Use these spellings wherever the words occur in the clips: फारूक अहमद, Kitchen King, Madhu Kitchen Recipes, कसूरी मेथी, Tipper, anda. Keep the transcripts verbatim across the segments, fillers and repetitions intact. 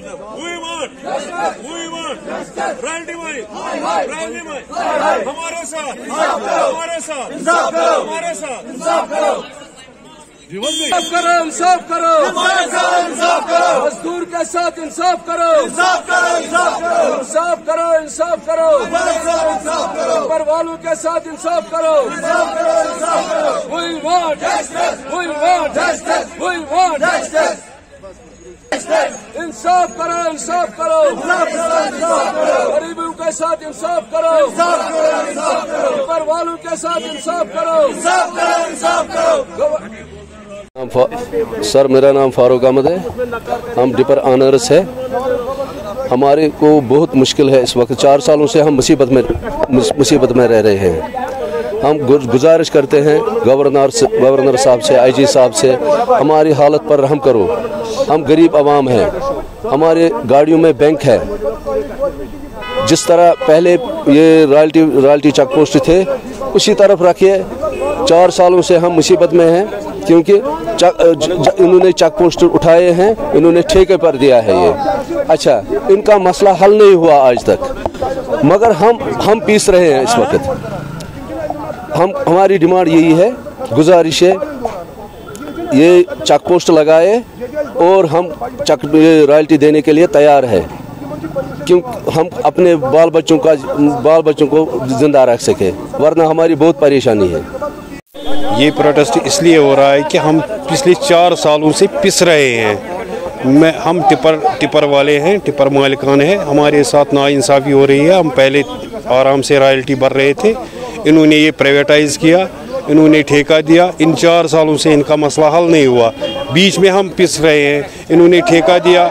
We want justice. We want justice. Rally mai, rally mai. हमारे साथ, हमारे साथ, इंसाफ करो, हमारे साथ, इंसाफ करो. इंसाफ करो, इंसाफ करो, हमारे साथ इंसाफ करो. मजदूर के साथ इंसाफ करो, इंसाफ करो, इंसाफ करो, इंसाफ करो, इंसाफ करो. हमारे साथ इंसाफ करो. टिप्पर वालों के साथ इंसाफ करो, इंसाफ करो, इंसाफ करो. We want justice. We want justice. We want justice. इंसाफ करो, इंसाफ करो, गरीबों के साथ इंसाफ करो, टिप्पर वालों के साथ इंसाफ करो, इंसाफ करो, इंसाफ करो. सर, मेरा नाम फारूक अहमद है. हम टिपर ऑनर्स है. हमारे को बहुत मुश्किल है इस वक्त. चार सालों से हम मुसीबत में मुसीबत में रह रहे हैं. हम गुजारिश करते हैं गवर्नर गवर्नर साहब से, आईजी साहब से, हमारी हालत पर रहम करो. हम गरीब आवाम हैं. हमारे गाड़ियों में बैंक है. जिस तरह पहले ये रॉयल्टी रॉयल्टी चेक पोस्ट थे, उसी तरफ रखिए. चार सालों से हम मुसीबत में हैं क्योंकि इन्होंने चेक पोस्ट उठाए हैं, इन्होंने ठेके पर दिया है ये. अच्छा, इनका मसला हल नहीं हुआ आज तक, मगर हम हम पीस रहे हैं इस वक्त. हम हमारी डिमांड यही है, गुजारिश है, ये चेक पोस्ट लगाए और हम चेक रॉयल्टी देने के लिए तैयार है क्योंकि हम अपने बाल बच्चों का बाल बच्चों को जिंदा रख सके, वरना हमारी बहुत परेशानी है. ये प्रोटेस्ट इसलिए हो रहा है कि हम पिछले चार सालों से पिस रहे हैं. मैं हम टिपर टिपर वाले हैं, टिपर मालिकान हैं. हमारे साथ नाइंसाफ़ी हो रही है. हम पहले आराम से रॉयल्टी भर रहे थे, इन्होंने ये प्राइवेटाइज़ किया, इन्होंने ठेका दिया. इन चार सालों से इनका मसला हल नहीं हुआ. बीच में हम पिस रहे हैं. इन्होंने ठेका दिया,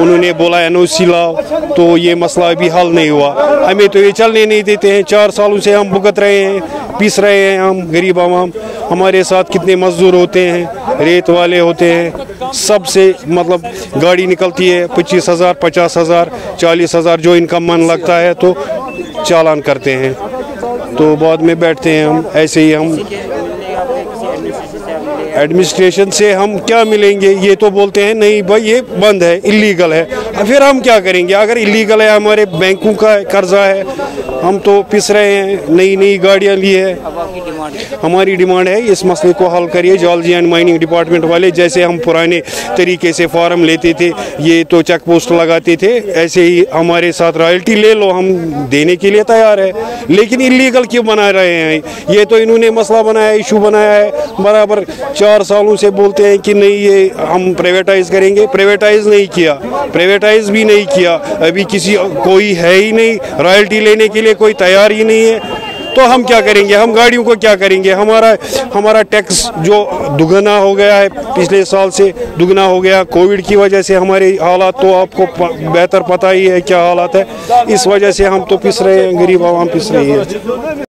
उन्होंने बोला एन ओ सी लाओ, तो ये मसला अभी हल नहीं हुआ. हमें तो ये चलने नहीं देते हैं. चार सालों से हम भुगत रहे हैं, पिस रहे हैं. हम गरीब आवाम, हमारे साथ कितने मजदूर होते हैं, रेत वाले होते हैं, सबसे मतलब गाड़ी निकलती है पच्चीस हज़ार, पचास हज़ार, चालीस हज़ार, जो इनका मन लगता है तो चालान करते हैं, तो बाद में बैठते हैं. हम ऐसे ही हम एडमिनिस्ट्रेशन से हम क्या मिलेंगे? ये तो बोलते हैं नहीं भाई ये बंद है, इलीगल है. फिर हम क्या करेंगे? अगर इलीगल है, हमारे बैंकों का कर्जा है, हम तो पिस रहे हैं. नई नई गाड़ियाँ ली है. हमारी डिमांड है इस मसले को हल करिए. जॉलजी एंड माइनिंग डिपार्टमेंट वाले, जैसे हम पुराने तरीके से फार्म लेते थे, ये तो चेक पोस्ट लगाते थे, ऐसे ही हमारे साथ रॉयल्टी ले लो, हम देने के लिए तैयार है. लेकिन इलीगल क्यों बना रहे हैं? ये तो इन्होंने मसला बनाया, इशू बनाया है. बराबर चार सालों से बोलते हैं कि नहीं ये हम प्राइवेटाइज़ करेंगे. प्राइवेटाइज़ नहीं किया, प्राइवेटाइज़ भी नहीं किया. अभी किसी कोई है ही नहीं, रॉयल्टी लेने के लिए कोई तैयार ही नहीं है. तो हम क्या करेंगे? हम गाड़ियों को क्या करेंगे? हमारा हमारा टैक्स जो दुगना हो गया है, पिछले साल से दुगना हो गया कोविड की वजह से. हमारे हालात तो आपको बेहतर पता ही है क्या हालात है. इस वजह से हम तो पिस रहे हैं, गरीब आवाम पिस रही है.